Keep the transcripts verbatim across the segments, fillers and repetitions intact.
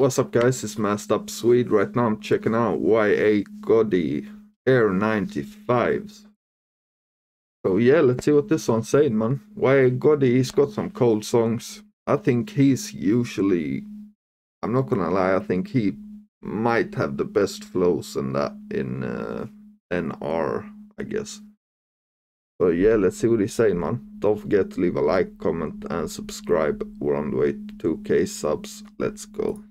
What's up guys, it's Masked Up Swede. Right now I'm checking out Y A Goddy AIR ninety-fives. So yeah, let's see what this one's saying, man. Y A Goddy, he's got some cold songs. I think he's usually, I'm not gonna lie, I think he might have the best flows and that in uh, N R, I guess. So yeah, let's see what he's saying, man. Don't forget to leave a like, comment and subscribe. We're on the way to two K subs. Let's go.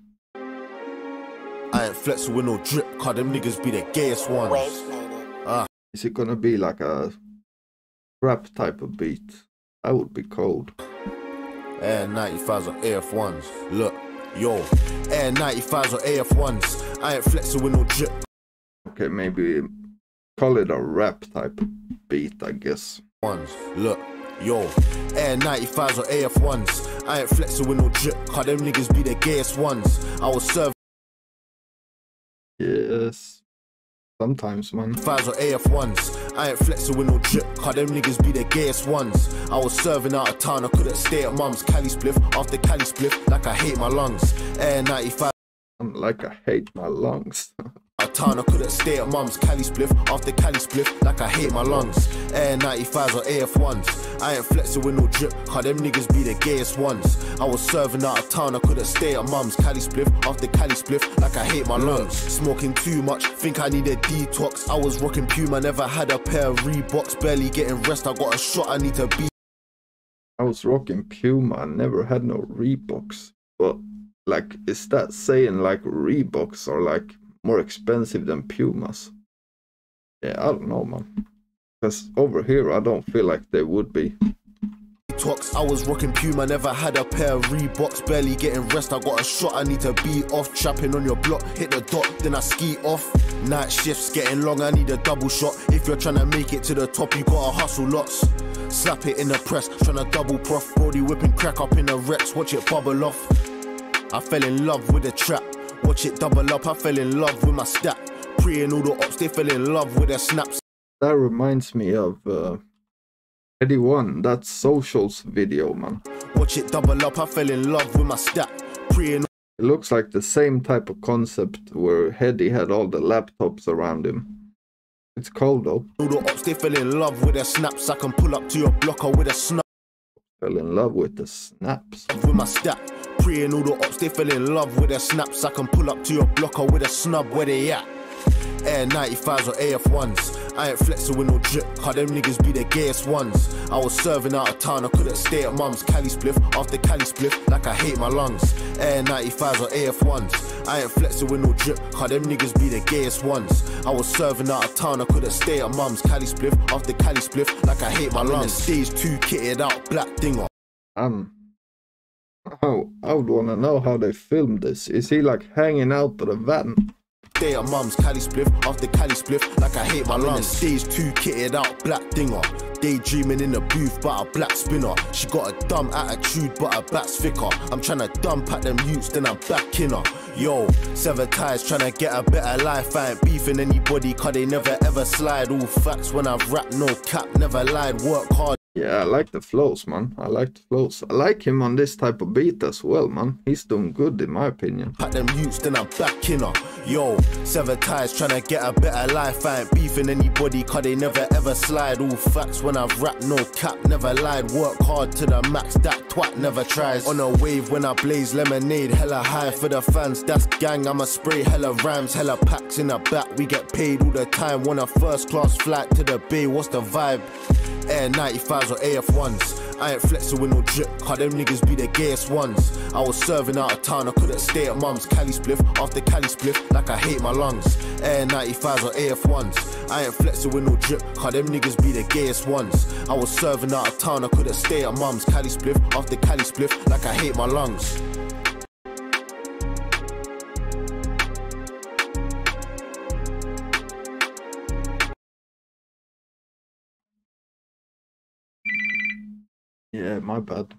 I ain't flexing with no drip, cause them niggas be the gayest ones. Ah. Is it gonna be like a rap type of beat? That would be cold. Air ninety-fives or A F ones. Look, yo, Air ninety-fives or A F ones. I ain't flexing with no drip. Okay, maybe call it a rap type beat, I guess. Ones, look, yo, Air ninety-fives or A F ones. I ain't flexing with no drip, cause them niggas be the gayest ones. I will serve. Yes, sometimes, man. Fives or A F ones. I ain't flexing with no drip, cause them niggas be the gayest ones. I was serving out of town, I couldn't stay at mum's. Cali spliff after Cali spliff, like I hate my lungs. Air ninety-five. I'm like I hate my lungs. Out of town, I couldn't stay at mum's. Cali spliff after Cali spliff, like I hate my lungs. Air ninety-fives or A F ones. I ain't flexing with no drip, cause them niggas be the gayest ones. I was serving out of town, I couldn't stay at mum's. Cali spliff after Cali spliff, like I hate my lungs. Smoking too much, think I need a detox. I was rocking Puma, never had a pair of Reeboks. Barely getting rest, I got a shot, I need to be. I was rocking Puma, never had no Reeboks. But like, is that saying like Reeboks are like more expensive than Pumas? Yeah, I don't know, man. Because over here, I don't feel like they would be. I was rocking Puma, never had a pair of Reeboks. Barely getting rest, I got a shot, I need to be off. Trapping on your block, hit the dot, then I ski off. Night shifts getting long, I need a double shot. If you're trying to make it to the top, you gotta hustle lots. Slap it in the press, trying to double prof. Brody whipping crack up in the Rex, watch it bubble off. I fell in love with the trap, watch it double up, I fell in love with my stack. Preying all the ops, they fell in love with their snaps. That reminds me of uh, Eddie One, that's Social's video, man. Watch it double up, I fell in love with my stack. Preying. It looks like the same type of concept where Eddie had all the laptops around him. It's cold though. All the ops, they fell in love with their snaps. I can pull up to your blocker with a snap. Fell in love with the snaps. With my stack. Preying all the ops, they fell in love with their snaps. I can pull up to your blocker with a snub, where they at? Air ninety-fives or A F ones. I ain't flexing with no drip, cause them niggas be the gayest ones. I was serving out of town, I couldn't stay at mum's. Cali spliff after Cali spliff, like I hate my lungs. Air ninety-fives or A F ones. I ain't flexing with no drip, cause them niggas be the gayest ones. I was serving out of town, I couldn't stay at mum's. Cali spliff after Cali spliff, like I hate my lungs. Stage two kitted out, black dinger. Um. Oh, I would want to know how they filmed this. Is he like hanging out to the van? Day at mum's, Cali spliff after Cali spliff, like I hate my lungs. Stage two kitted out, black dinger. Daydreaming in the booth, but a black spinner. She got a dumb attitude, but her back's thicker. I'm trying to dump at them youths, then I'm back in her. Yo, sever ties, trying to get a better life. I ain't beefing anybody, cause they never ever slide. All facts when I rap, no cap, never lied, work hard. Yeah, I like the flows, man. I like the flows. I like him on this type of beat as well, man. He's doing good, in my opinion. Pat them youths, then I'm back in her. Yo, sever ties, trying to get a better life. I ain't beefing anybody, cause they never ever slide. All facts when I rap, no cap, never lied. Work hard to the max, that twat never tries. On a wave when I blaze lemonade, hella high for the fans. That's gang, I'ma spray hella rhymes, hella packs in the back. We get paid all the time. Want a first class flight to the bay, what's the vibe? Air ninety-fives or A F ones. I ain't flexing with no drip, cause them niggas be the gayest ones. I was serving out of town, I couldn't stay at mum's. Cali spliff after Cali spliff, like I hate my lungs. Air ninety-fives or A F ones. I ain't flexing with no drip, cause them niggas be the gayest ones. I was serving out of town, I couldn't stay at mum's. Cali spliff after Cali spliff, like I hate my lungs. Yeah, my bad.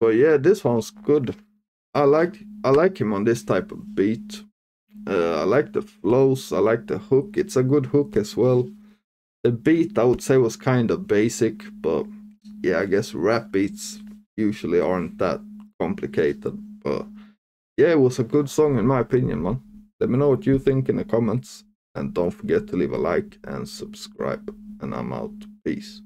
But yeah, this one's good. I like I like him on this type of beat. Uh, I like the flows. I like the hook. It's a good hook as well. The beat, I would say, was kind of basic, but yeah, I guess rap beats usually aren't that complicated. But yeah, it was a good song in my opinion, man. Let me know what you think in the comments, and don't forget to leave a like and subscribe, and I'm out. Peace.